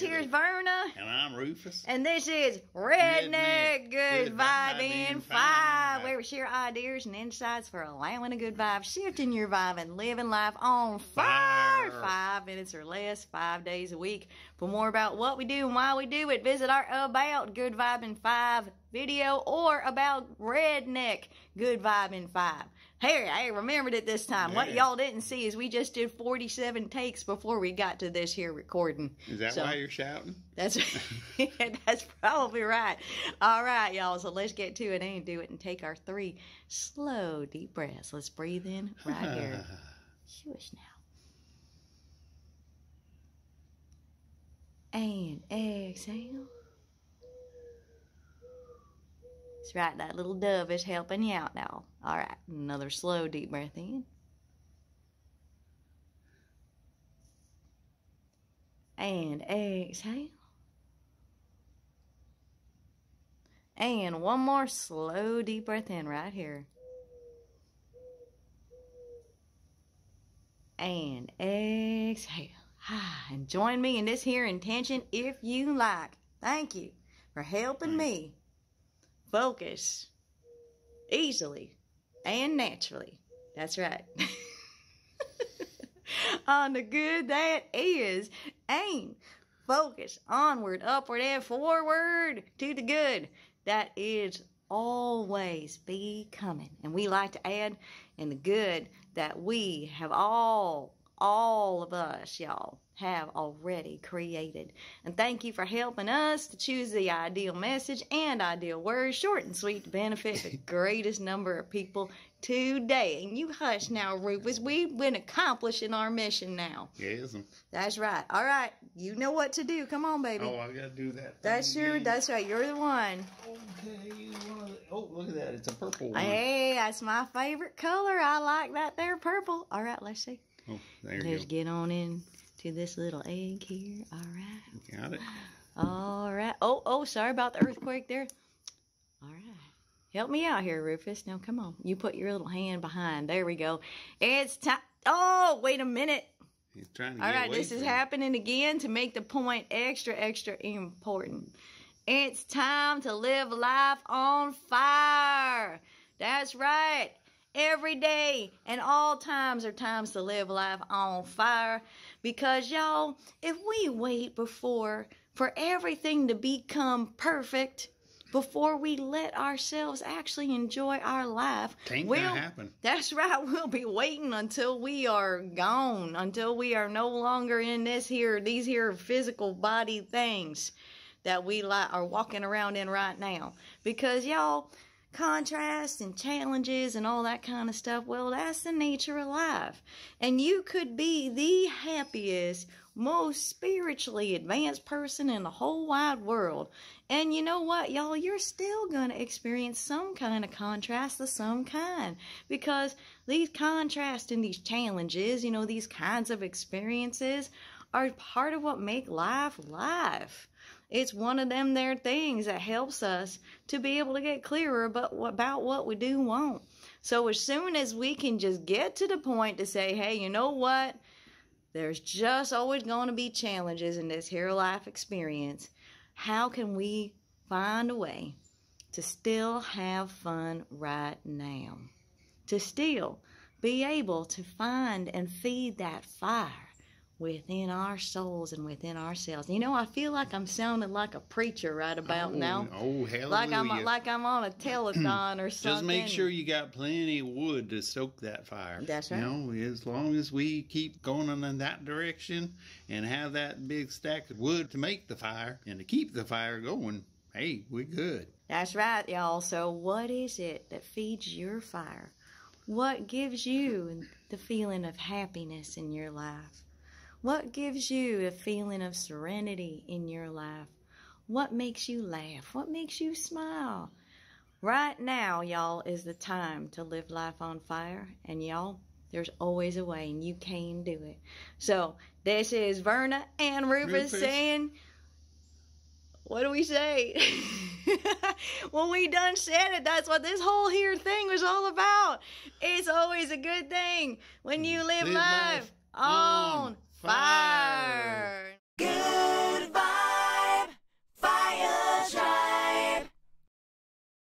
This here's Verna. And I'm Rufus. And this is Redneck Good Vibe in 5, where we share ideas and insights for allowing a good vibe, shifting your vibe, and living life on fire. 5 minutes or less, 5 days a week. For more about what we do and why we do it, visit our About Good Vibe in 5 video or about Redneck Good Vibe in 5. Hey, I remembered it this time. Yeah. What y'all didn't see is we just did 47 takes before we got to this here recording. Is that why you're shouting? That's that's probably right. All right, y'all. So let's get to it and do it and take our 3 slow, deep breaths. Let's breathe in right here. Shush now. And exhale. That's right, that little dove is helping you out now. All right, another slow, deep breath in. And exhale. And one more slow, deep breath in right here. And exhale. And join me in this here intention if you like. Thank you for helping me focus easily and naturally. That's right. On the good that is. Aim, focus onward, upward, and forward to the good that is always becoming. And we like to add in the good that we have all of us, y'all, have already created. And thank you for helping us to choose the ideal message and ideal words, short and sweet, to benefit the greatest number of people today. And you hush now, Rufus. We've been accomplishing our mission now. Yes. That's right. All right. You know what to do. Come on, baby. Oh, I got to do that. That's your, that's right. You're the one. Oh, look at that. It's a purple one. Hey, that's my favorite color. I like that there, purple. All right, let's see. Oh, there you go. Let's get on in to this little egg here. All right. Got it. All right. Oh, sorry about the earthquake there. All right. Help me out here, Rufus. Now, come on. You put your little hand behind. There we go. It's time. Oh, wait a minute. He's trying to get away. All right, this is happening again to make the point extra, extra important. It's time to live life on fire. That's right. Every day and all times are times to live life on fire, because y'all, if we wait for everything to become perfect before we let ourselves actually enjoy our life, gonna happen. That's right. We'll be waiting until we are gone, until we are no longer in these here physical body things that we are walking around in right now, because y'all, contrast and challenges and all that kind of stuff, well, that's the nature of life. And you could be the happiest, most spiritually advanced person in the whole wide world, and you know what, y'all, you're still going to experience some kind of contrast of some kind, because these contrasts and these challenges, you know, these kinds of experiences are part of what make life life. It's one of them there things that helps us to be able to get clearer about what we do want. So as soon as we can just get to the point to say, hey, you know what? There's just always going to be challenges in this here life experience. How can we find a way to still have fun right now? To still be able to find and feed that fire within our souls and within ourselves. You know, I feel like I'm sounding like a preacher right about now. Oh, hallelujah. Like I'm on a telethon or something. Just make sure you got plenty of wood to soak that fire. That's right. You know, as long as we keep going in that direction and have that big stack of wood to make the fire and to keep the fire going, hey, we're good. That's right, y'all. So what is it that feeds your fire? What gives you the feeling of happiness in your life? What gives you a feeling of serenity in your life? What makes you laugh? What makes you smile? Right now, y'all, is the time to live life on fire. And y'all, there's always a way, and you can do it. So this is Verna and Rufus saying, what do we say? Well, we done said it. That's what this whole here thing was all about. It's always a good thing when you live life on fire.